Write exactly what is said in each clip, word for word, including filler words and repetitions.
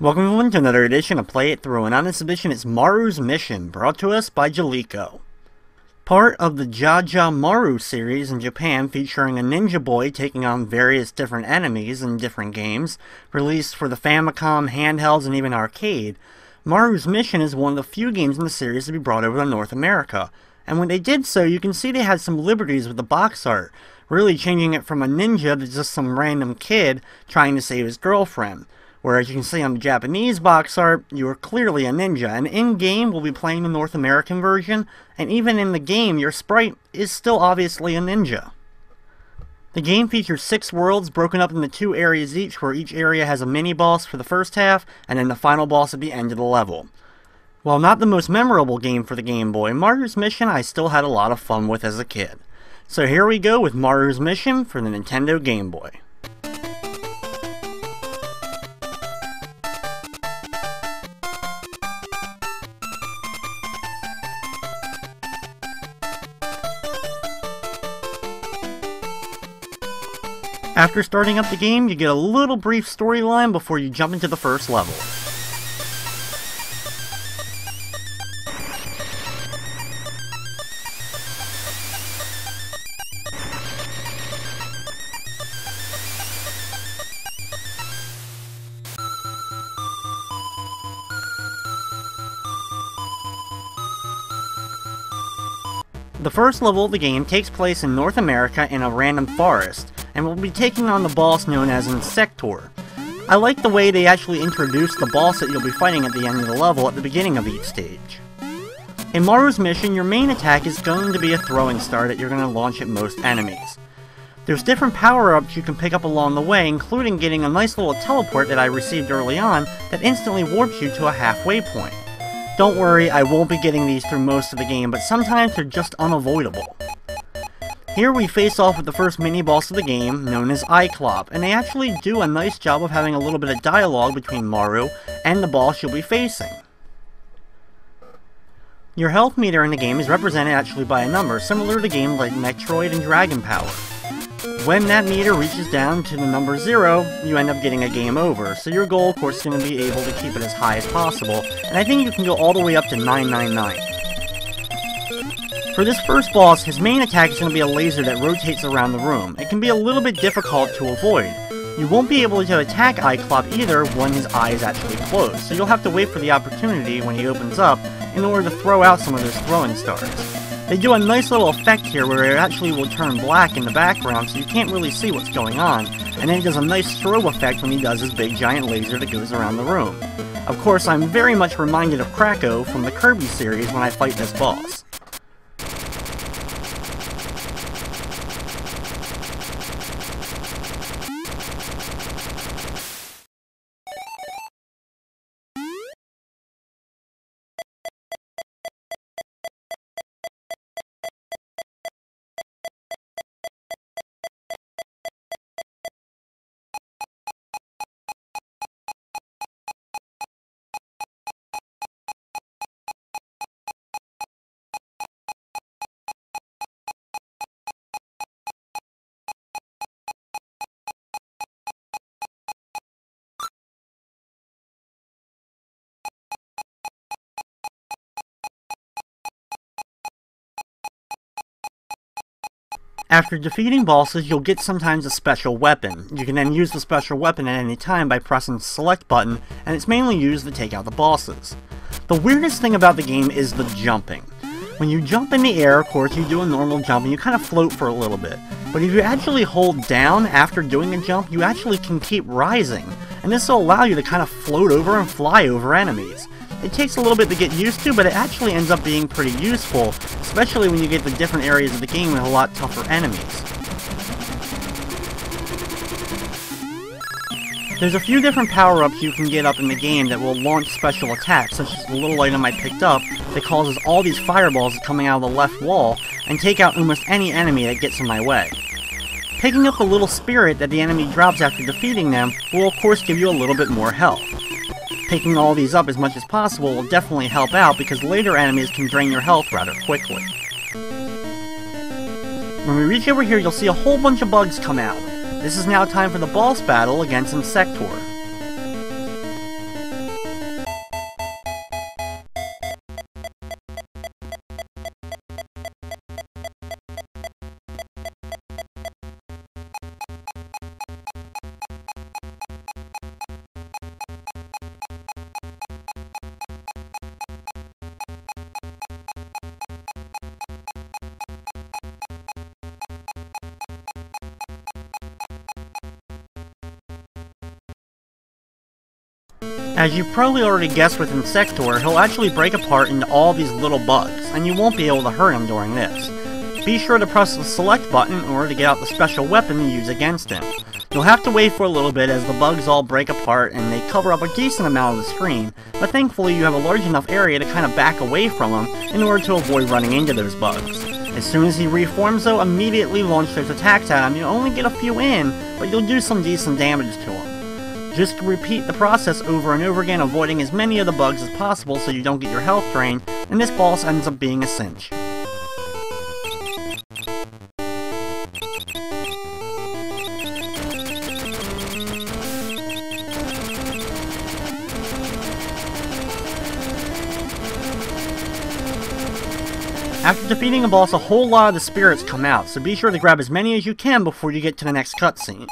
Welcome everyone to another edition of Play It Through, and on this edition it's Maru's Mission, brought to us by Jaleco. Part of the Jaja Maru series in Japan, featuring a ninja boy taking on various different enemies in different games, released for the Famicom, handhelds, and even arcade. Maru's Mission is one of the few games in the series to be brought over to North America, and when they did so, you can see they had some liberties with the box art, really changing it from a ninja to just some random kid trying to save his girlfriend. Whereas you can see on the Japanese box art, you are clearly a ninja, and in-game we'll be playing the North American version, and even in the game, your sprite is still obviously a ninja. The game features six worlds broken up into two areas each, where each area has a mini-boss for the first half, and then the final boss at the end of the level. While not the most memorable game for the Game Boy, Maru's Mission I still had a lot of fun with as a kid. So here we go with Maru's Mission for the Nintendo Game Boy. After starting up the game, you get a little brief storyline before you jump into the first level. The first level of the game takes place in North America in a random forest, and we'll be taking on the boss known as Insector. I like the way they actually introduce the boss that you'll be fighting at the end of the level at the beginning of each stage. In Maru's Mission, your main attack is going to be a throwing star that you're going to launch at most enemies. There's different power-ups you can pick up along the way, including getting a nice little teleport that I received early on that instantly warps you to a halfway point. Don't worry, I won't be getting these through most of the game, but sometimes they're just unavoidable. Here we face off with the first mini-boss of the game, known as Iclop, and they actually do a nice job of having a little bit of dialogue between Maru and the boss you'll be facing. Your health meter in the game is represented actually by a number, similar to games like Metroid and Dragon Power. When that meter reaches down to the number zero, you end up getting a game over, so your goal of course is going to be able to keep it as high as possible, and I think you can go all the way up to nine nine nine. For this first boss, his main attack is going to be a laser that rotates around the room. It can be a little bit difficult to avoid. You won't be able to attack Iclop either when his eye is actually closed, so you'll have to wait for the opportunity when he opens up in order to throw out some of those throwing stars. They do a nice little effect here where it actually will turn black in the background so you can't really see what's going on, and then it does a nice strobe effect when he does his big giant laser that goes around the room. Of course, I'm very much reminded of Kracko from the Kirby series when I fight this boss. After defeating bosses, you'll get sometimes a special weapon. You can then use the special weapon at any time by pressing the select button, and it's mainly used to take out the bosses. The weirdest thing about the game is the jumping. When you jump in the air, of course, you do a normal jump and you kind of float for a little bit. But if you actually hold down after doing a jump, you actually can keep rising, and this will allow you to kind of float over and fly over enemies. It takes a little bit to get used to, but it actually ends up being pretty useful, especially when you get to different areas of the game with a lot tougher enemies. There's a few different power-ups you can get up in the game that will launch special attacks, such as the little item I picked up that causes all these fireballs coming out of the left wall and take out almost any enemy that gets in my way. Picking up the little spirit that the enemy drops after defeating them will of course give you a little bit more health. Picking all these up as much as possible will definitely help out because later enemies can drain your health rather quickly. When we reach over here, you'll see a whole bunch of bugs come out. This is now time for the boss battle against Insector. As you probably already guessed with Insector, he'll actually break apart into all these little bugs, and you won't be able to hurt him during this. Be sure to press the select button in order to get out the special weapon you use against him. You'll have to wait for a little bit as the bugs all break apart and they cover up a decent amount of the screen, but thankfully you have a large enough area to kind of back away from him in order to avoid running into those bugs. As soon as he reforms though, immediately launch those attacks at him. You'll only get a few in, but you'll do some decent damage to him. Just repeat the process over and over again, avoiding as many of the bugs as possible so you don't get your health drained, and this boss ends up being a cinch. After defeating a boss, a whole lot of the spirits come out, so be sure to grab as many as you can before you get to the next cutscene.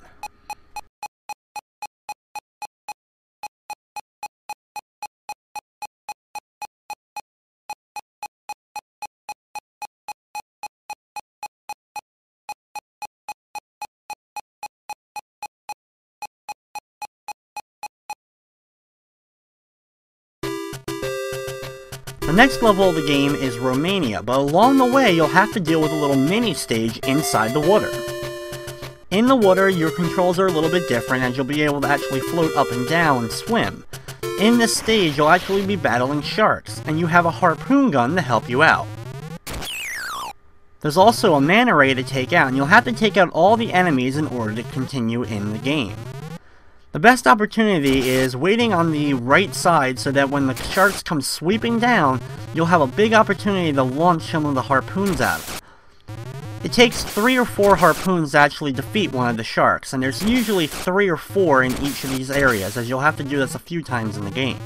The next level of the game is Romania, but along the way you'll have to deal with a little mini-stage inside the water. In the water, your controls are a little bit different as you'll be able to actually float up and down and swim. In this stage, you'll actually be battling sharks, and you have a harpoon gun to help you out. There's also a mana ray to take out, and you'll have to take out all the enemies in order to continue in the game. The best opportunity is waiting on the right side so that when the sharks come sweeping down, you'll have a big opportunity to launch some of the harpoons at them. It takes three or four harpoons to actually defeat one of the sharks, and there's usually three or four in each of these areas, as you'll have to do this a few times in the game.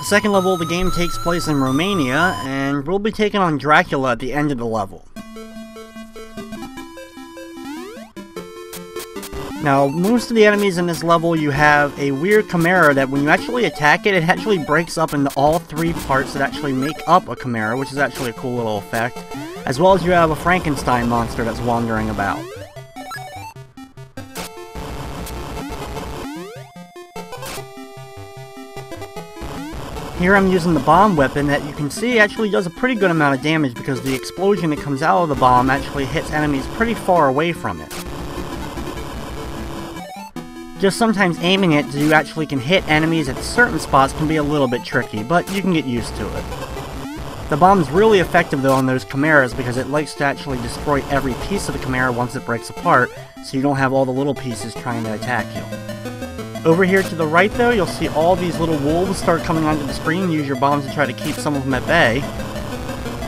The second level of the game takes place in Romania, and we'll be taking on Dracula at the end of the level. Now, most of the enemies in this level, you have a weird chimera that when you actually attack it, it actually breaks up into all three parts that actually make up a chimera, which is actually a cool little effect, as well as you have a Frankenstein monster that's wandering about. Here I'm using the bomb weapon that you can see actually does a pretty good amount of damage because the explosion that comes out of the bomb actually hits enemies pretty far away from it. Just sometimes aiming it so you actually can hit enemies at certain spots can be a little bit tricky, but you can get used to it. The bomb's really effective though on those chimeras because it likes to actually destroy every piece of the chimera once it breaks apart, so you don't have all the little pieces trying to attack you. Over here to the right though, you'll see all these little wolves start coming onto the screen. Use your bombs to try to keep some of them at bay.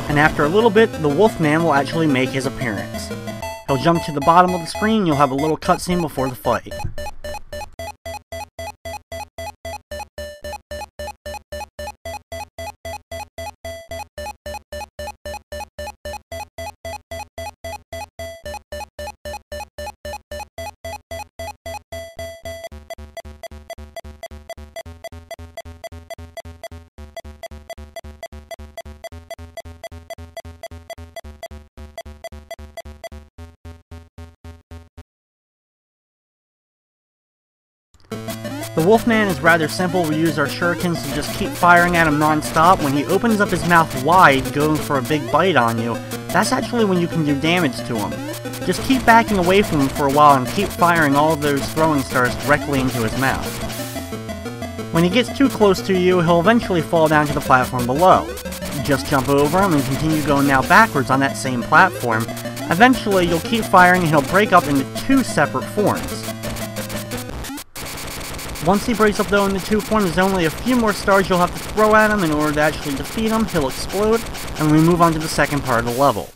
And after a little bit, the Wolfman will actually make his appearance. He'll jump to the bottom of the screen, you'll have a little cutscene before the fight. The Wolfman is rather simple. We use our shurikens to just keep firing at him non-stop. When he opens up his mouth wide, going for a big bite on you, that's actually when you can do damage to him. Just keep backing away from him for a while and keep firing all those throwing stars directly into his mouth. When he gets too close to you, he'll eventually fall down to the platform below. Just jump over him and continue going now backwards on that same platform. Eventually, you'll keep firing and he'll break up into two separate forms. Once he breaks up though into two forms, there's only a few more stars you'll have to throw at him in order to actually defeat him. He'll explode, and we move on to the second part of the level.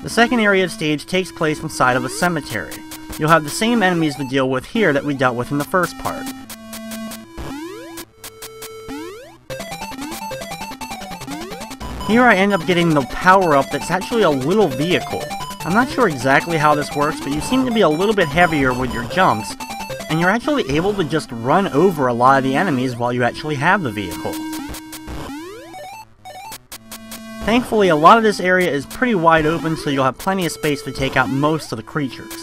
The second area of stage takes place inside of a cemetery. You'll have the same enemies to deal with here that we dealt with in the first part. Here I end up getting the power-up that's actually a little vehicle. I'm not sure exactly how this works, but you seem to be a little bit heavier with your jumps, and you're actually able to just run over a lot of the enemies while you actually have the vehicle. Thankfully, a lot of this area is pretty wide open, so you'll have plenty of space to take out most of the creatures.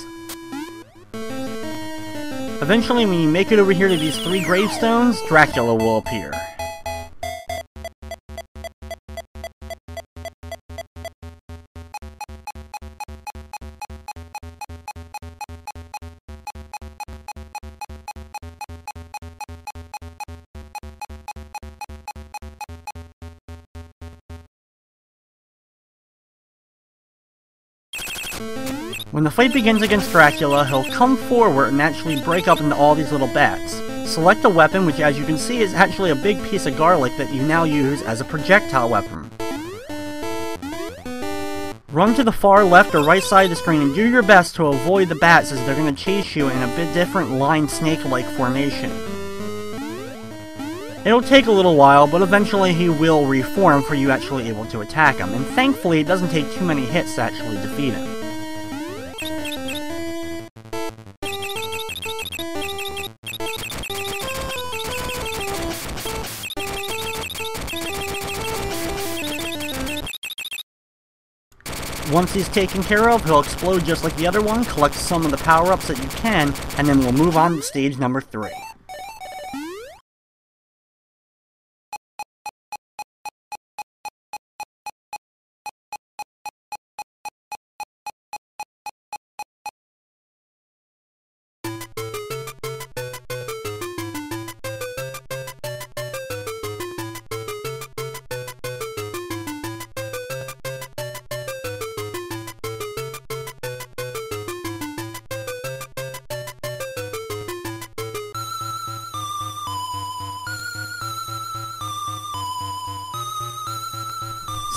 Eventually, when you make it over here to these three gravestones, Dracula will appear. When the fight begins against Dracula, he'll come forward and actually break up into all these little bats. Select a weapon, which as you can see is actually a big piece of garlic that you now use as a projectile weapon. Run to the far left or right side of the screen and do your best to avoid the bats, as they're going to chase you in a bit different line snake-like formation. It'll take a little while, but eventually he will reform for you actually able to attack him, and thankfully it doesn't take too many hits to actually defeat him. Once he's taken care of, he'll explode just like the other one, collect some of the power-ups that you can, and then we'll move on to stage number three.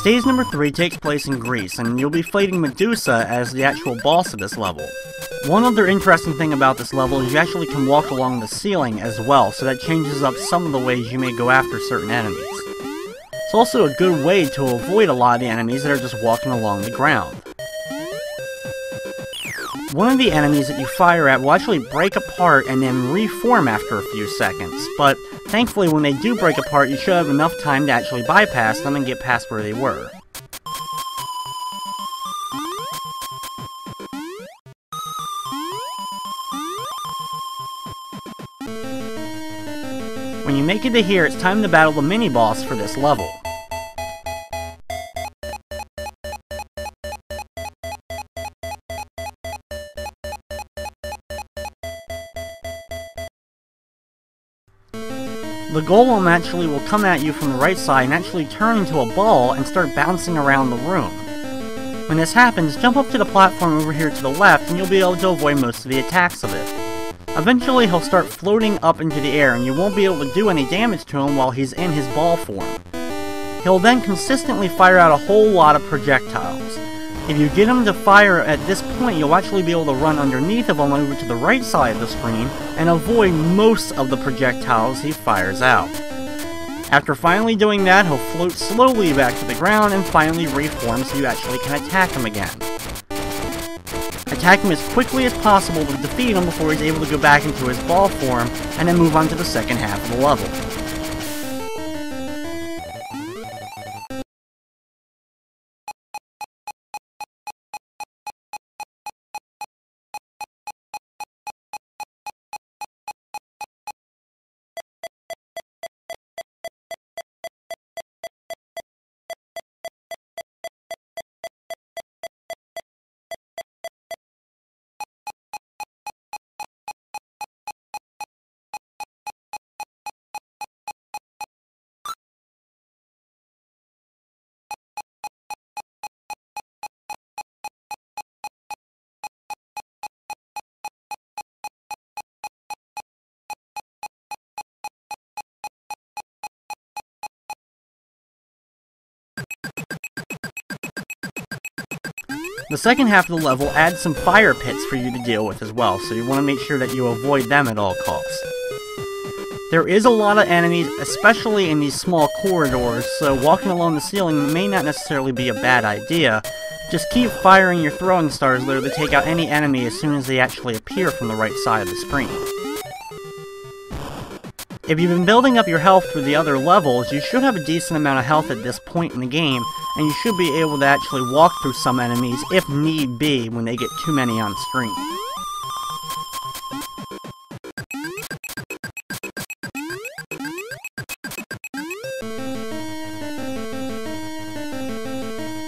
Stage number three takes place in Greece, and you'll be fighting Medusa as the actual boss of this level. One other interesting thing about this level is you actually can walk along the ceiling as well, so that changes up some of the ways you may go after certain enemies. It's also a good way to avoid a lot of the enemies that are just walking along the ground. One of the enemies that you fire at will actually break apart and then reform after a few seconds, but thankfully when they do break apart, you should have enough time to actually bypass them and get past where they were. When you make it to here, it's time to battle the mini-boss for this level. The Golem actually will come at you from the right side and actually turn into a ball and start bouncing around the room. When this happens, jump up to the platform over here to the left and you'll be able to avoid most of the attacks of it. Eventually he'll start floating up into the air and you won't be able to do any damage to him while he's in his ball form. He'll then consistently fire out a whole lot of projectiles. If you get him to fire at this point, you'll actually be able to run underneath of him over to the right side of the screen and avoid most of the projectiles he fires out. After finally doing that, he'll float slowly back to the ground and finally reform so you actually can attack him again. Attack him as quickly as possible to defeat him before he's able to go back into his ball form, and then move on to the second half of the level. The second half of the level adds some fire pits for you to deal with as well, so you want to make sure that you avoid them at all costs. There is a lot of enemies, especially in these small corridors, so walking along the ceiling may not necessarily be a bad idea. Just keep firing your throwing stars though to take out any enemy as soon as they actually appear from the right side of the screen. If you've been building up your health through the other levels, you should have a decent amount of health at this point in the game, and you should be able to actually walk through some enemies, if need be, when they get too many on screen.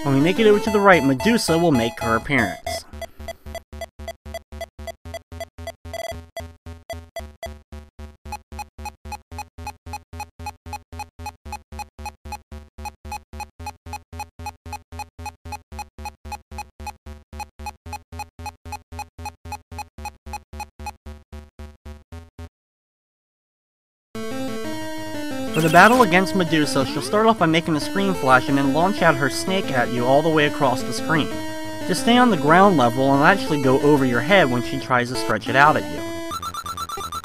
When we make it over to the right, Medusa will make her appearance. For the battle against Medusa, she'll start off by making a screen flash and then launch out her snake at you all the way across the screen. Just stay on the ground level and actually go over your head when she tries to stretch it out at you.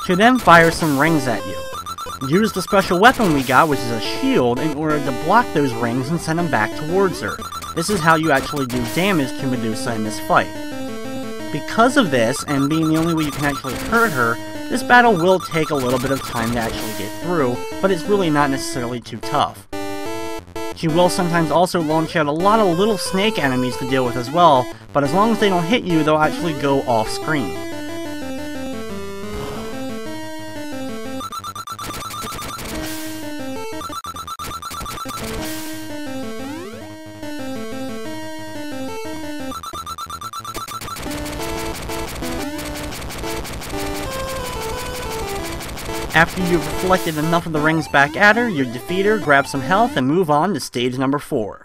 She then fires some rings at you. Use the special weapon we got, which is a shield, in order to block those rings and send them back towards her. This is how you actually do damage to Medusa in this fight. Because of this, and being the only way you can actually hurt her, this battle will take a little bit of time to actually get through, but it's really not necessarily too tough. She will sometimes also launch out a lot of little snake enemies to deal with as well, but as long as they don't hit you, they'll actually go off screen. After you've reflected enough of the rings back at her, you defeat her, grab some health, and move on to stage number four.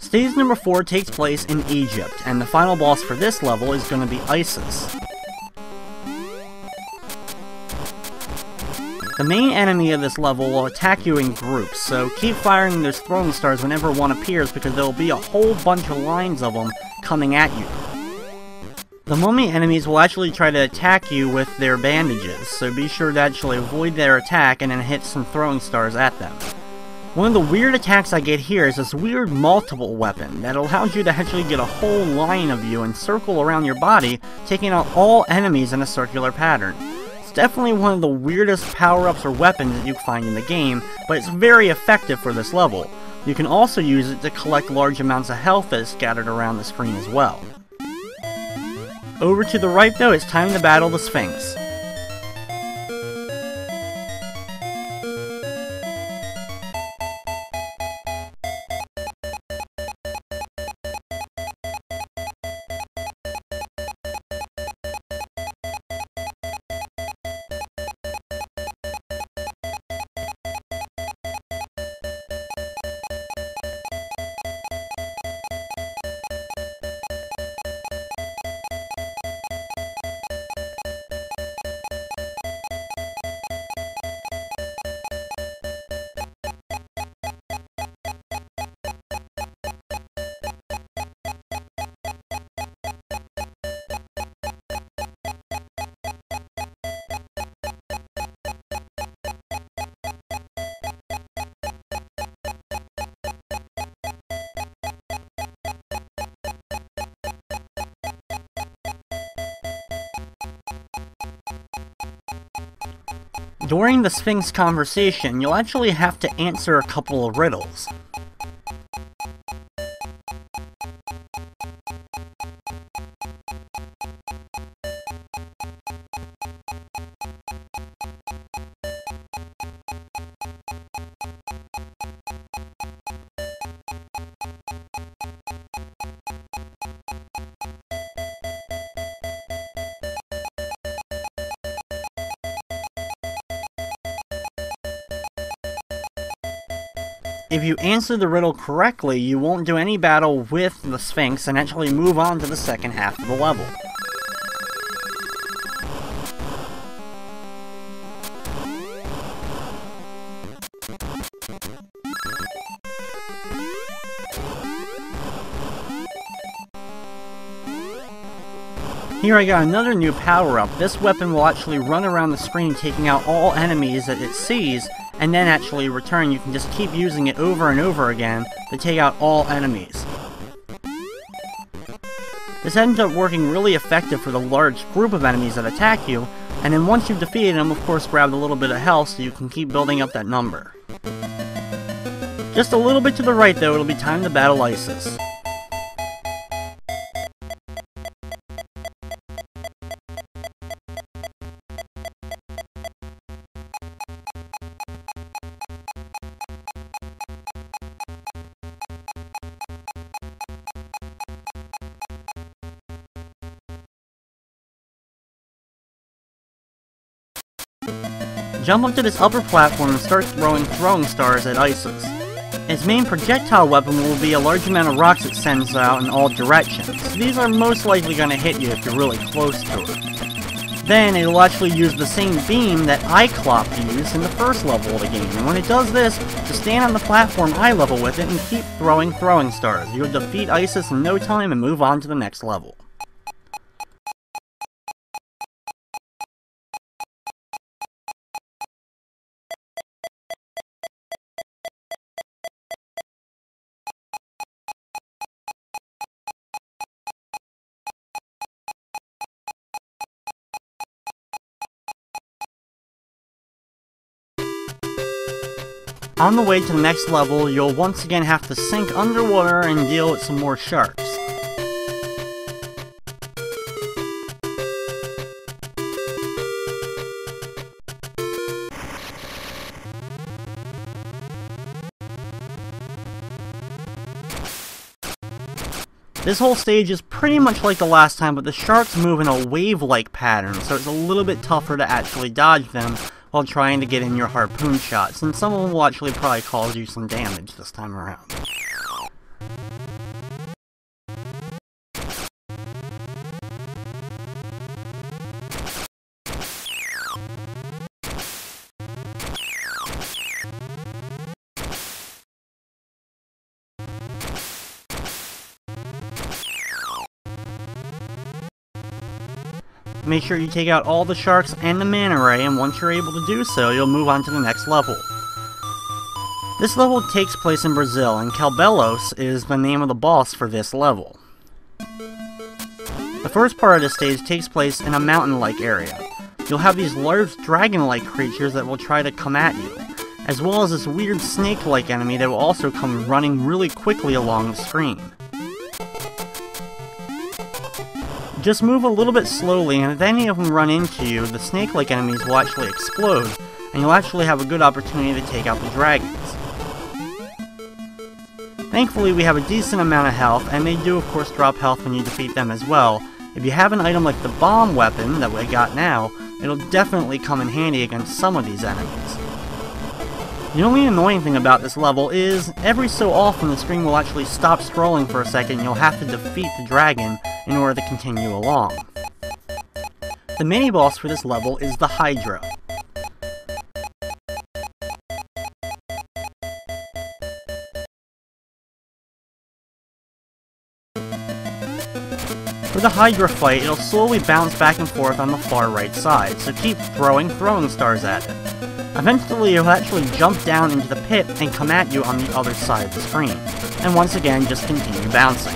Stage number four takes place in Egypt, and the final boss for this level is going to be Isis. The main enemy of this level will attack you in groups, so keep firing those throwing stars whenever one appears because there will be a whole bunch of lines of them coming at you. The mummy enemies will actually try to attack you with their bandages, so be sure to actually avoid their attack and then hit some throwing stars at them. One of the weird attacks I get here is this weird multiple weapon that allows you to actually get a whole line of you and circle around your body, taking out all enemies in a circular pattern. It's definitely one of the weirdest power-ups or weapons that you find in the game, but it's very effective for this level. You can also use it to collect large amounts of health that is scattered around the screen as well. Over to the right though, it's time to battle the Sphinx. During the Sphinx conversation, you'll actually have to answer a couple of riddles. If you answer the riddle correctly, you won't do any battle with the Sphinx and actually move on to the second half of the level. Here I got another new power-up. This weapon will actually run around the screen taking out all enemies that it sees, and then actually return. You can just keep using it over and over again to take out all enemies. This ends up working really effective for the large group of enemies that attack you, and then once you've defeated them, of course grab a little bit of health so you can keep building up that number. Just a little bit to the right though, it'll be time to battle Isis. Jump up to this upper platform and start throwing throwing stars at Isis. Its main projectile weapon will be a large amount of rocks it sends out in all directions. These are most likely going to hit you if you're really close to it. Then it will actually use the same beam that Iclop used in the first level of the game, and when it does this, just stand on the platform eye level with it and keep throwing throwing stars. You'll defeat Isis in no time and move on to the next level. On the way to the next level, you'll once again have to sink underwater and deal with some more sharks. This whole stage is pretty much like the last time, but the sharks move in a wave-like pattern, so it's a little bit tougher to actually dodge them while trying to get in your harpoon shots, and some of them will actually probably cause you some damage this time around. Make sure you take out all the sharks and the manta ray, and once you're able to do so, you'll move on to the next level. This level takes place in Brazil, and Calbelos is the name of the boss for this level. The first part of the stage takes place in a mountain-like area. You'll have these large dragon-like creatures that will try to come at you, as well as this weird snake-like enemy that will also come running really quickly along the screen. Just move a little bit slowly, and if any of them run into you, the snake-like enemies will actually explode, and you'll actually have a good opportunity to take out the dragons. Thankfully, we have a decent amount of health, and they do of course drop health when you defeat them as well. If you have an item like the bomb weapon that we got now, it'll definitely come in handy against some of these enemies. The only annoying thing about this level is, every so often the screen will actually stop scrolling for a second and you'll have to defeat the dragon in order to continue along. The mini-boss for this level is the Hydra. For the Hydra fight, it'll slowly bounce back and forth on the far right side, so keep throwing throwing stars at it. Eventually, it'll actually jump down into the pit and come at you on the other side of the screen, and once again, just continue bouncing.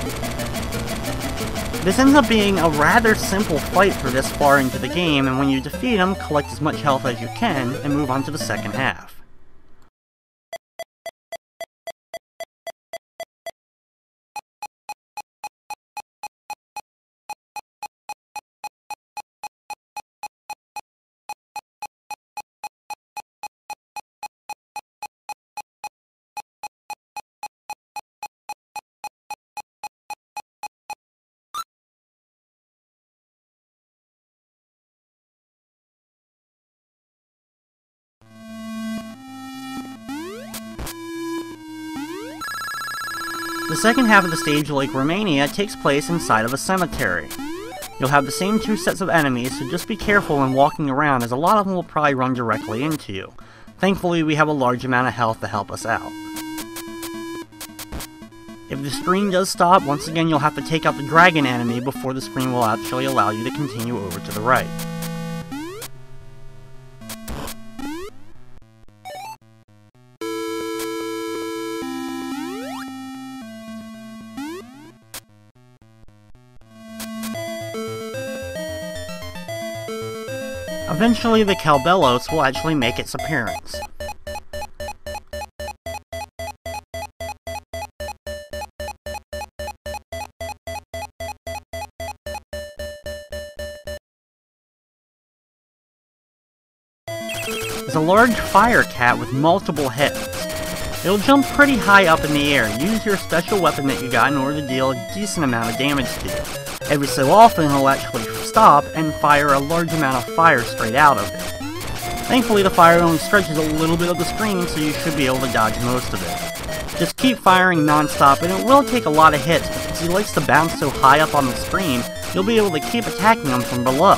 This ends up being a rather simple fight for this far into the game, and when you defeat him, collect as much health as you can, and move on to the second half. The second half of the stage, like Romania, takes place inside of a cemetery. You'll have the same two sets of enemies, so just be careful when walking around as a lot of them will probably run directly into you. Thankfully, we have a large amount of health to help us out. If the screen does stop, once again you'll have to take out the dragon enemy before the screen will actually allow you to continue over to the right. Eventually, the Calbelos will actually make its appearance. It's a large fire cat with multiple heads. It'll jump pretty high up in the air. Use your special weapon that you got in order to deal a decent amount of damage to you. Every so often, it'll actually stop and fire a large amount of fire straight out of it. Thankfully, the fire only stretches a little bit of the screen, so you should be able to dodge most of it. Just keep firing non-stop, and it will take a lot of hits, but since he likes to bounce so high up on the screen, you'll be able to keep attacking him from below.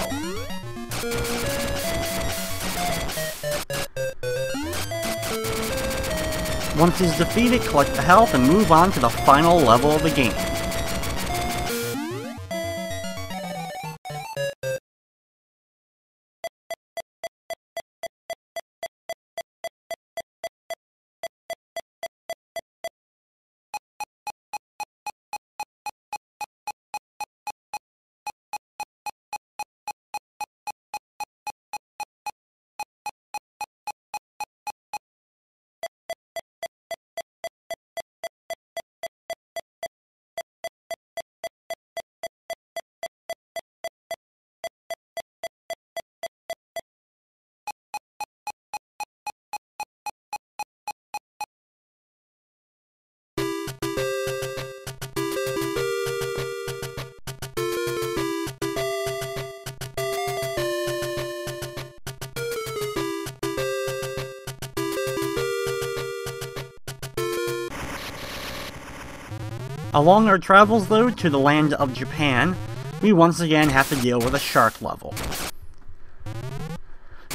Once he's defeated, collect the health and move on to the final level of the game. Along our travels, though, to the land of Japan, we once again have to deal with a shark level.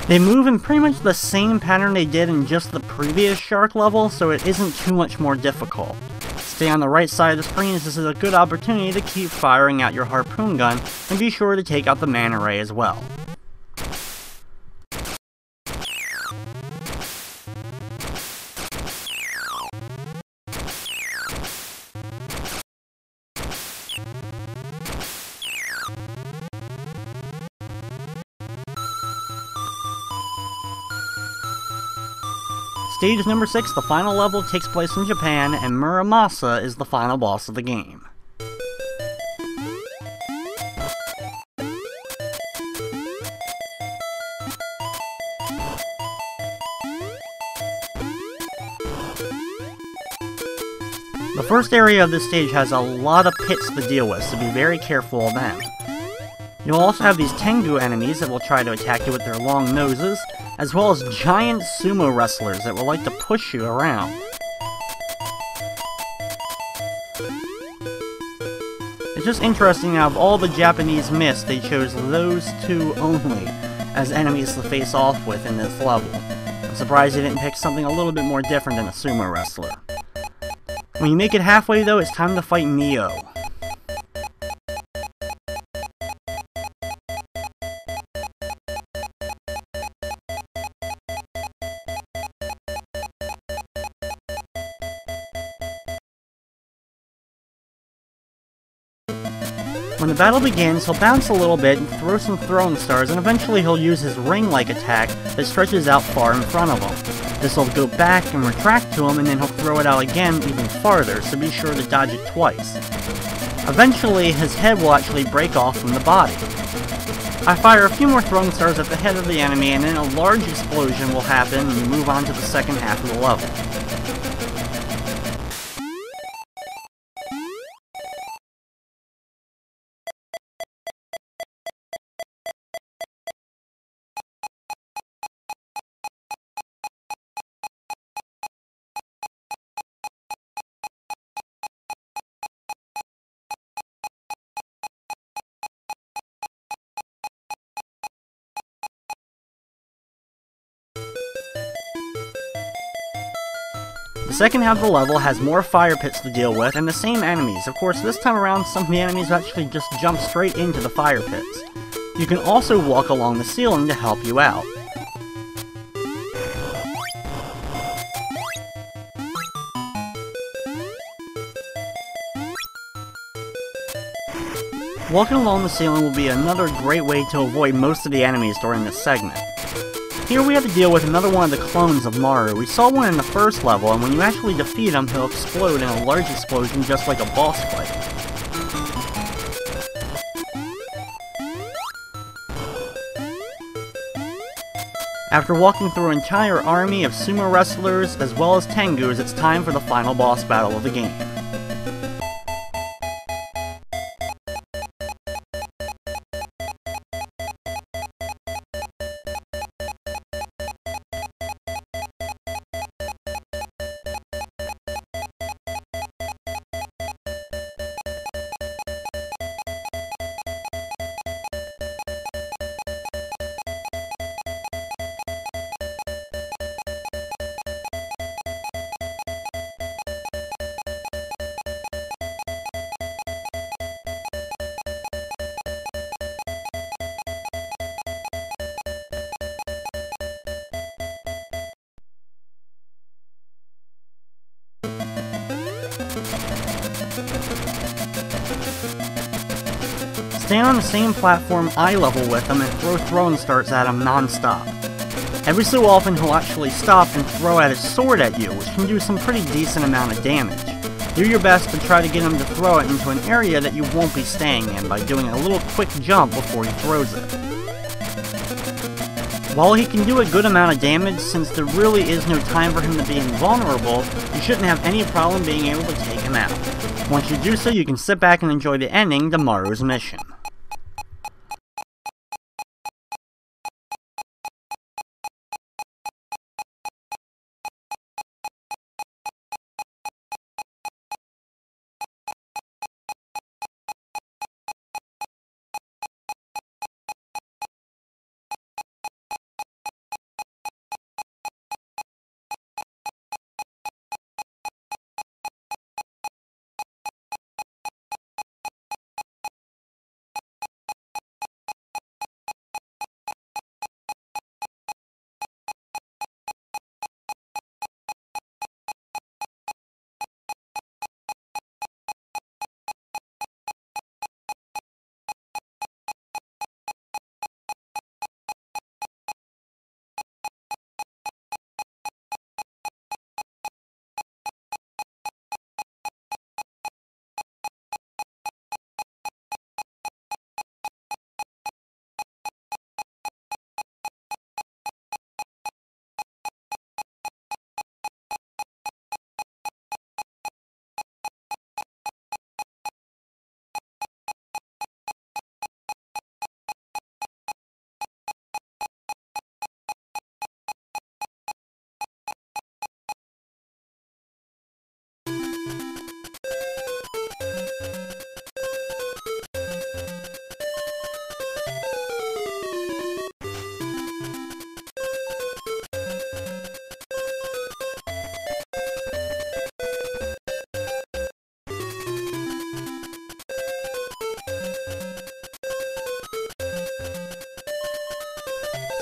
They move in pretty much the same pattern they did in just the previous shark level, so it isn't too much more difficult. Stay on the right side of the screen, as this is a good opportunity to keep firing out your harpoon gun, and be sure to take out the manta ray as well. Stage number six, the final level, takes place in Japan, and Muramasa is the final boss of the game. The first area of this stage has a lot of pits to deal with, so be very careful of them. You'll also have these Tengu enemies that will try to attack you with their long noses, as well as giant sumo wrestlers that will like to push you around. It's just interesting, out of all the Japanese myths, they chose those two only as enemies to face off with in this level. I'm surprised they didn't pick something a little bit more different than a sumo wrestler. When you make it halfway though, it's time to fight Nioh. When the battle begins, he'll bounce a little bit and throw some throwing stars, and eventually he'll use his ring-like attack that stretches out far in front of him. This will go back and retract to him, and then he'll throw it out again even farther, so be sure to dodge it twice. Eventually, his head will actually break off from the body. I fire a few more throwing stars at the head of the enemy, and then a large explosion will happen, and we move on to the second half of the level. The second half of the level has more fire pits to deal with, and the same enemies. Of course, this time around, some of the enemies actually just jump straight into the fire pits. You can also walk along the ceiling to help you out. Walking along the ceiling will be another great way to avoid most of the enemies during this segment. Here we have to deal with another one of the clones of Maru. We saw one in the first level, and when you actually defeat him, he'll explode in a large explosion just like a boss fight. After walking through an entire army of sumo wrestlers as well as Tengus, it's time for the final boss battle of the game. Stand on the same platform eye level with him and throw throwing starts at him non-stop. Every so often he'll actually stop and throw out his sword at you, which can do some pretty decent amount of damage. Do your best to try to get him to throw it into an area that you won't be staying in by doing a little quick jump before he throws it. While he can do a good amount of damage, since there really is no time for him to be invulnerable, you shouldn't have any problem being able to take him out. Once you do so, you can sit back and enjoy the ending to Maru's Mission.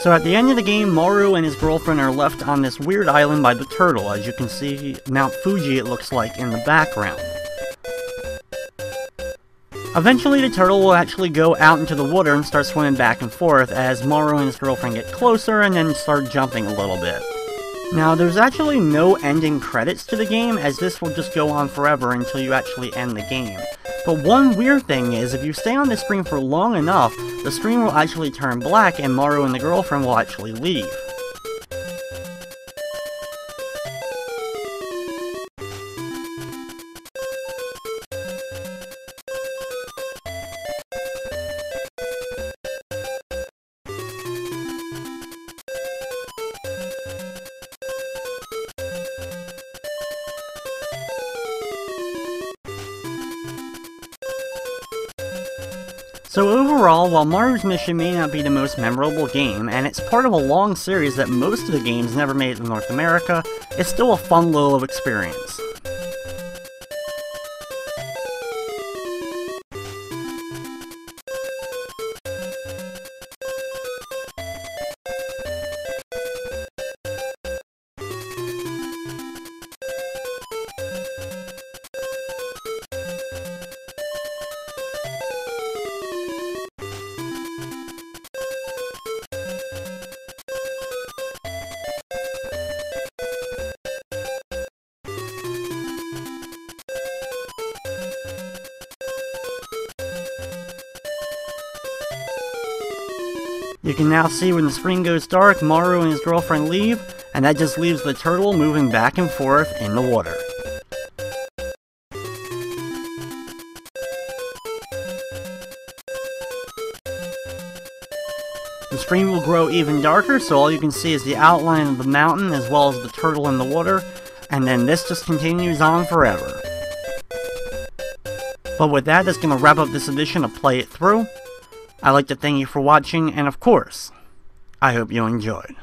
So at the end of the game, Maru and his girlfriend are left on this weird island by the turtle. As you can see, Mount Fuji it looks like in the background. Eventually the turtle will actually go out into the water and start swimming back and forth as Maru and his girlfriend get closer and then start jumping a little bit. Now there's actually no ending credits to the game, as this will just go on forever until you actually end the game. But one weird thing is, if you stay on the screen for long enough, the screen will actually turn black and Maru and the girlfriend will actually leave. So overall, while Maru's Mission may not be the most memorable game, and it's part of a long series that most of the games never made it in North America, it's still a fun little experience. You can now see when the screen goes dark, Maru and his girlfriend leave, and that just leaves the turtle moving back and forth in the water. The screen will grow even darker, so all you can see is the outline of the mountain as well as the turtle in the water, and then this just continues on forever. But with that, that's going to wrap up this edition of Play It Through. I'd like to thank you for watching, and of course, I hope you enjoyed.